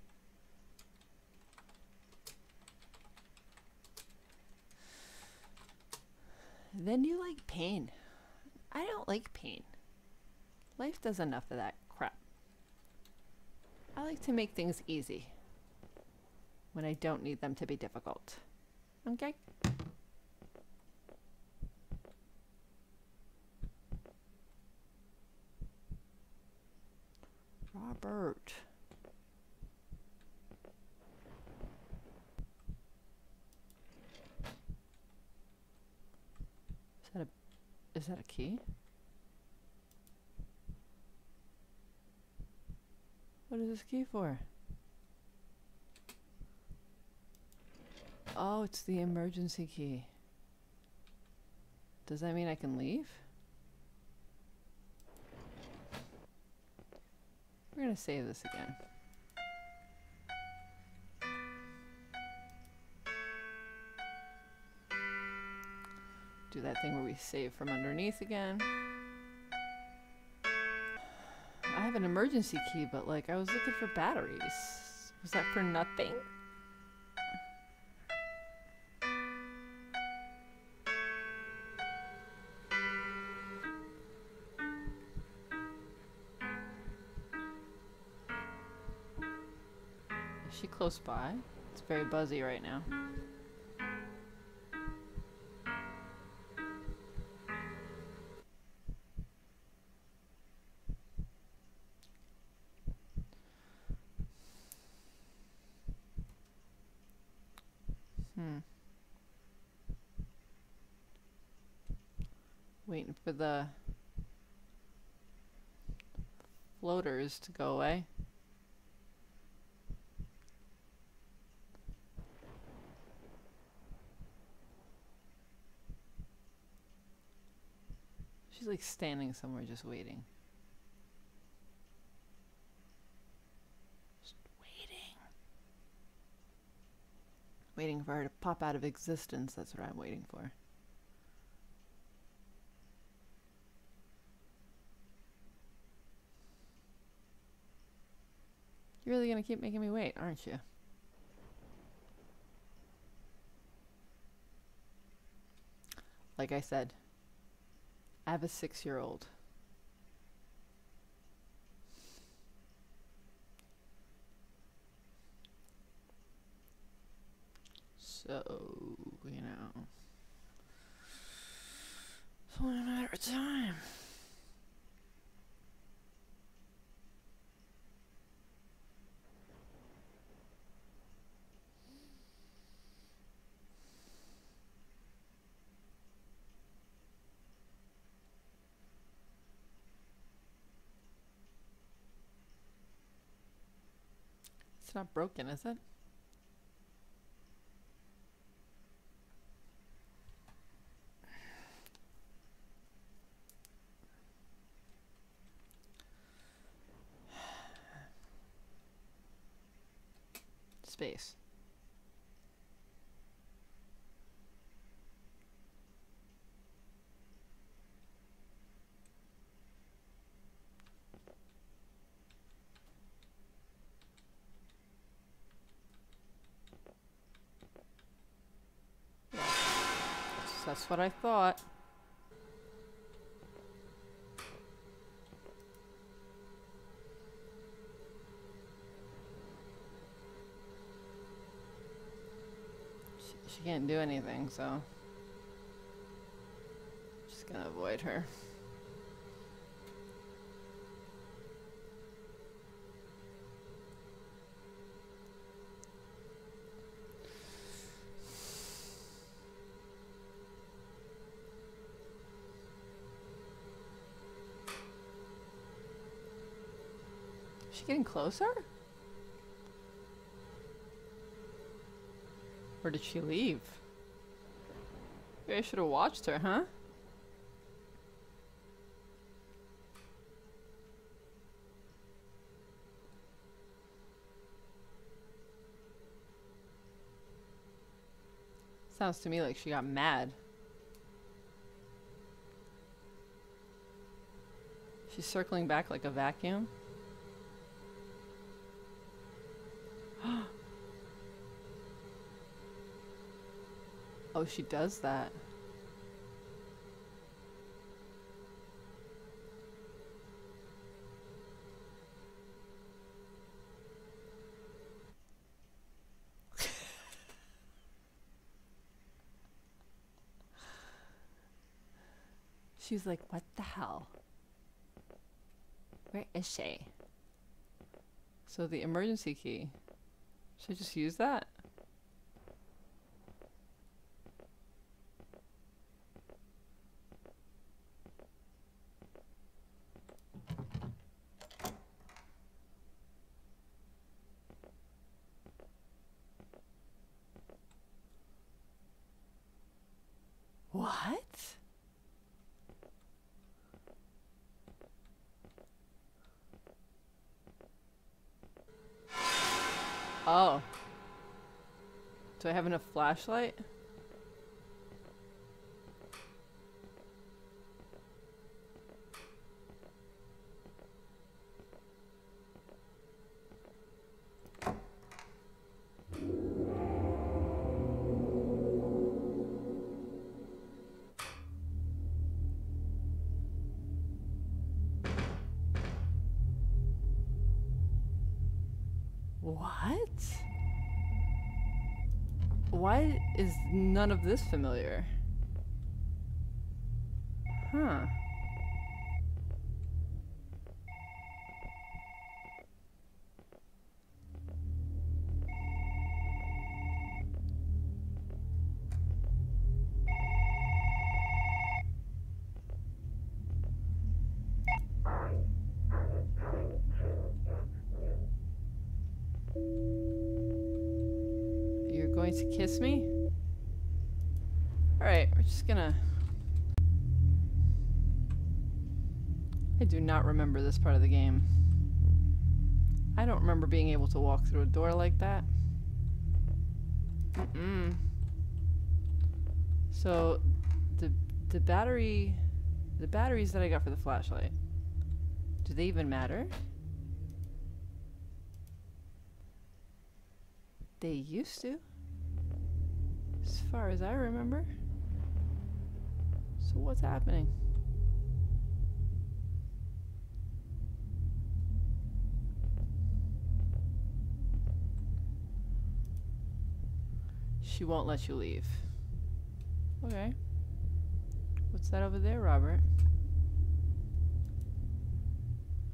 Then you like pain. I don't like pain. Life does enough of that crap. I like to make things easy when I don't need them to be difficult. Okay? Robert. Is that a key? What is this key for? Oh, it's the emergency key. Does that mean I can leave? We're gonna save this again. Do that thing where we save from underneath again. I have an emergency key, but like I was looking for batteries. Was that for nothing? Close by. It's very buzzy right now. waiting for the floaters to go away. She's like standing somewhere just waiting. Just waiting. Waiting for her to pop out of existence. That's what I'm waiting for. You're really gonna keep making me wait, aren't you? Like I said, I have a 6-year-old. So, you know, it's only a matter of time. It's not broken, is it? Space. That's what I thought. She can't do anything, so I'm just gonna avoid her. Getting closer? Or did she leave? Maybe I should have watched her, huh? Sounds to me like she got mad. She's circling back like a vacuum. Oh, she does that. She's like, what the hell? Where is she? So the emergency key. Should I just use that? What? Oh. Do I have enough flashlight? Why is none of this familiar? Huh. going to kiss me? Alright, we're just gonna... I do not remember this part of the game. I don't remember being able to walk through a door like that. Mm-mm. So, the batteries that I got for the flashlight, do they even matter? They used to, as far as I remember. So what's happening? She won't let you leave. Okay. What's that over there, Robert?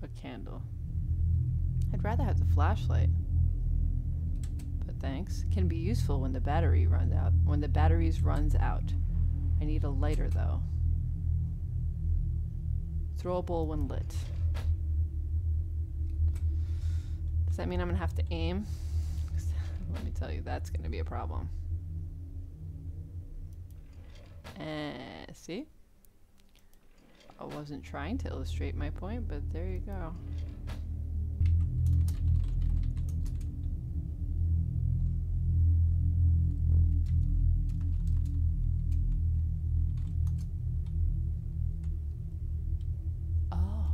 A candle. I'd rather have the flashlight. But thanks. Can be useful when the battery runs out. When the batteries runs out. I need a lighter though. Throwable when lit. Does that mean I'm gonna have to aim? Let me tell you, that's gonna be a problem. See? I wasn't trying to illustrate my point, but there you go. Oh.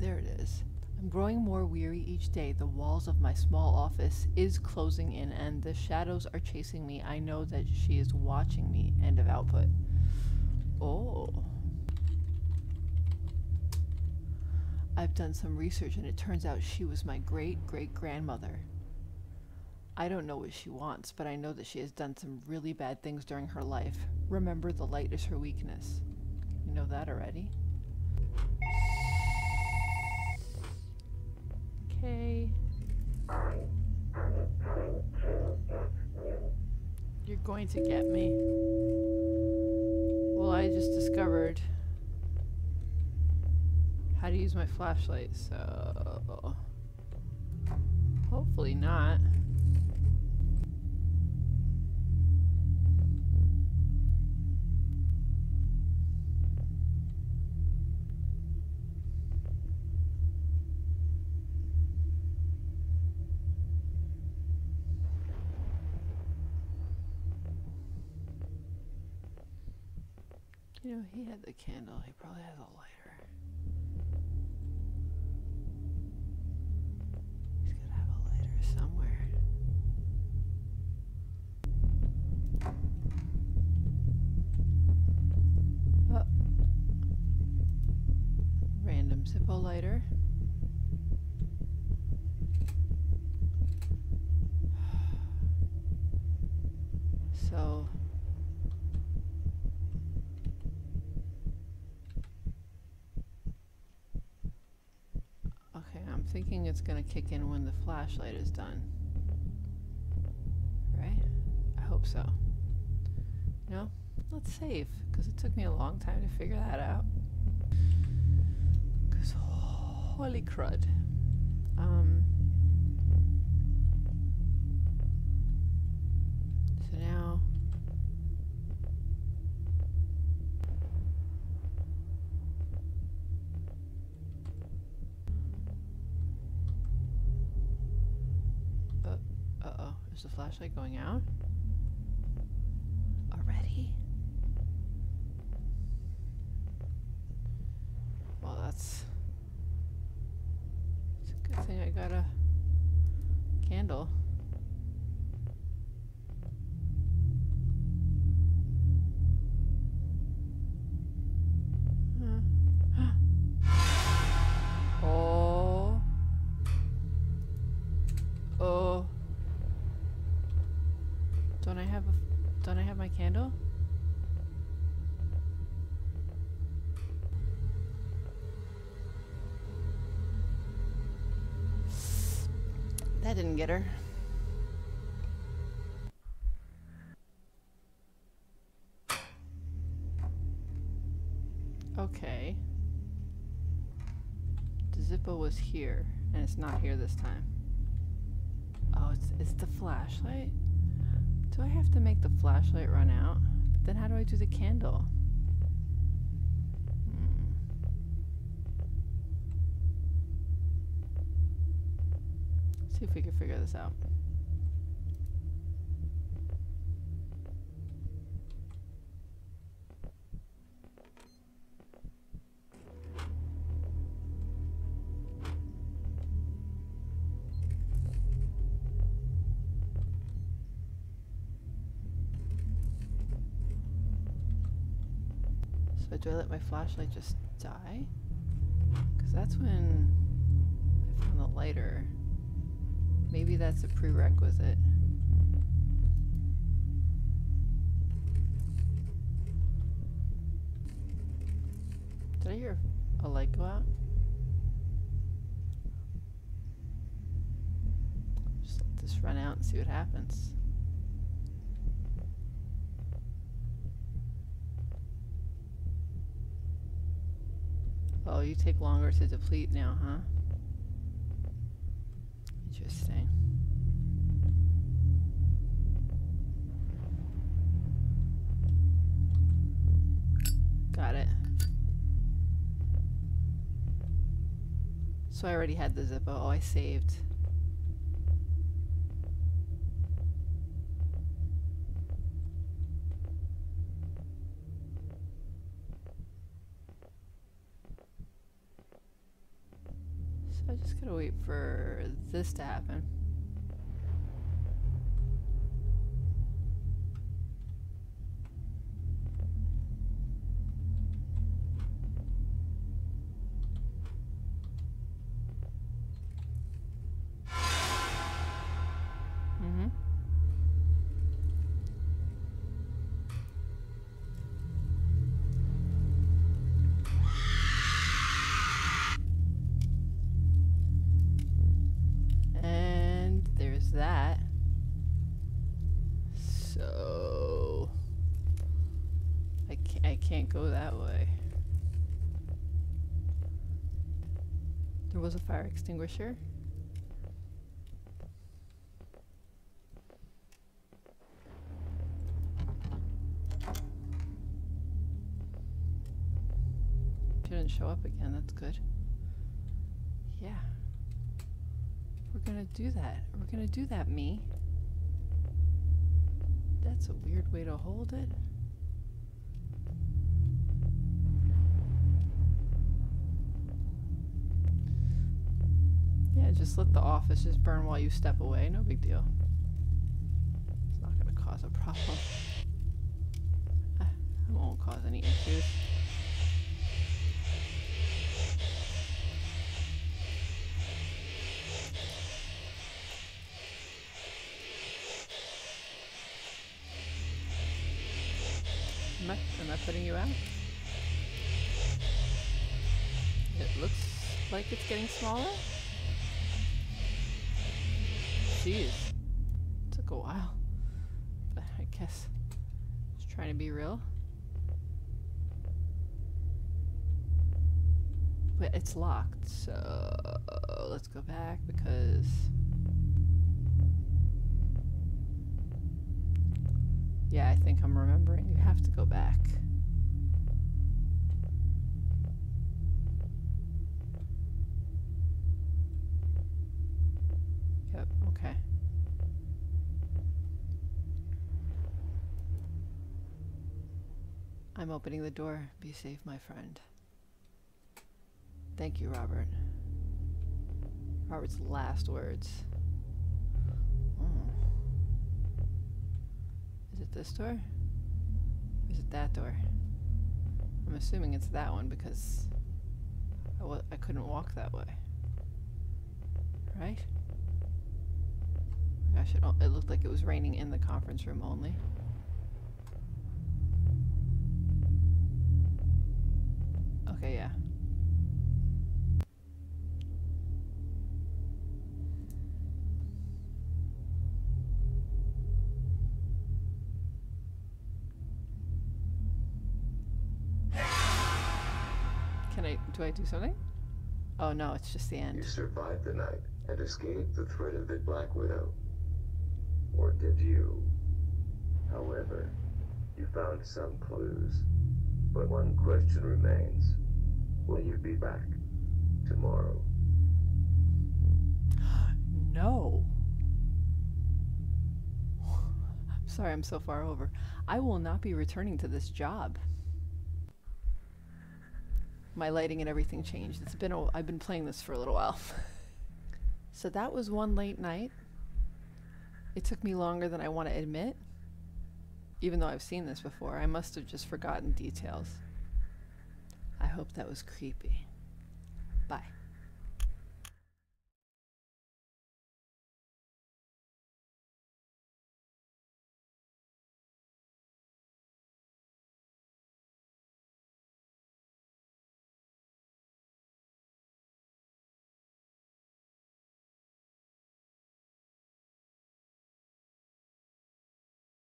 There it is. I'm growing more weary each day. The walls of my small office is closing in and the shadows are chasing me. I know that she is watching me. End of output. Oh. I've done some research and it turns out she was my great-great-grandmother. I don't know what she wants, but I know that she has done some really bad things during her life. Remember, the light is her weakness. You know that already? Okay. You're going to get me. Well, I just discovered how to use my flashlight, so... hopefully not. You know, he had the candle, he probably has a lighter. He's gotta have a lighter somewhere. Oh. Random Zippo lighter. So... thinking it's gonna kick in when the flashlight is done. Right? I hope so. No? Let's save, because it took me a long time to figure that out. Because holy crud. So now... is the flashlight going out? Already? Well, it's a good thing I got a candle. That didn't get her. Okay. The Zippo was here. And it's not here this time. Oh, it's the flashlight? Do I have to make the flashlight run out? But then how do I do the candle? See if we can figure this out. So do I let my flashlight just die? Because that's when I found the lighter. Maybe that's a prerequisite. Did I hear a light go out? Just let this run out and see what happens. Oh, you take longer to deplete now, huh? Interesting. Got it. So I already had the Zippo. Oh, I saved. So I just gotta wait for this to happen. Was a fire extinguisher. Shouldn't show up again, that's good. Yeah. We're gonna do that. We're gonna do that, me. That's a weird way to hold it. Just let the office just burn while you step away. No big deal. It's not going to cause a problem. It won't cause any issues. Am I putting you out? It looks like it's getting smaller. Jeez, took a while, but I guess just trying to be real. But it's locked, so let's go back because yeah, I think I'm remembering. You have to go back. Okay. I'm opening the door. Be safe, my friend. Thank you, Robert. Robert's last words. Is it this door? Or is it that door? I'm assuming it's that one because I couldn't walk that way. Right? Gosh, it looked like it was raining in the conference room only. Okay, yeah. Can I do something? Oh no, it's just the end. You survived the night and escaped the threat of the Black Widow. Or did you? However, you found some clues. But one question remains. Will you be back tomorrow? No. I'm sorry, I'm so far over. I will not be returning to this job. My lighting and everything changed. It's been I've been playing this for a little while. So that was One Late Night. It took me longer than I want to admit. Even though I've seen this before, I must have just forgotten details. I hope that was creepy. Bye.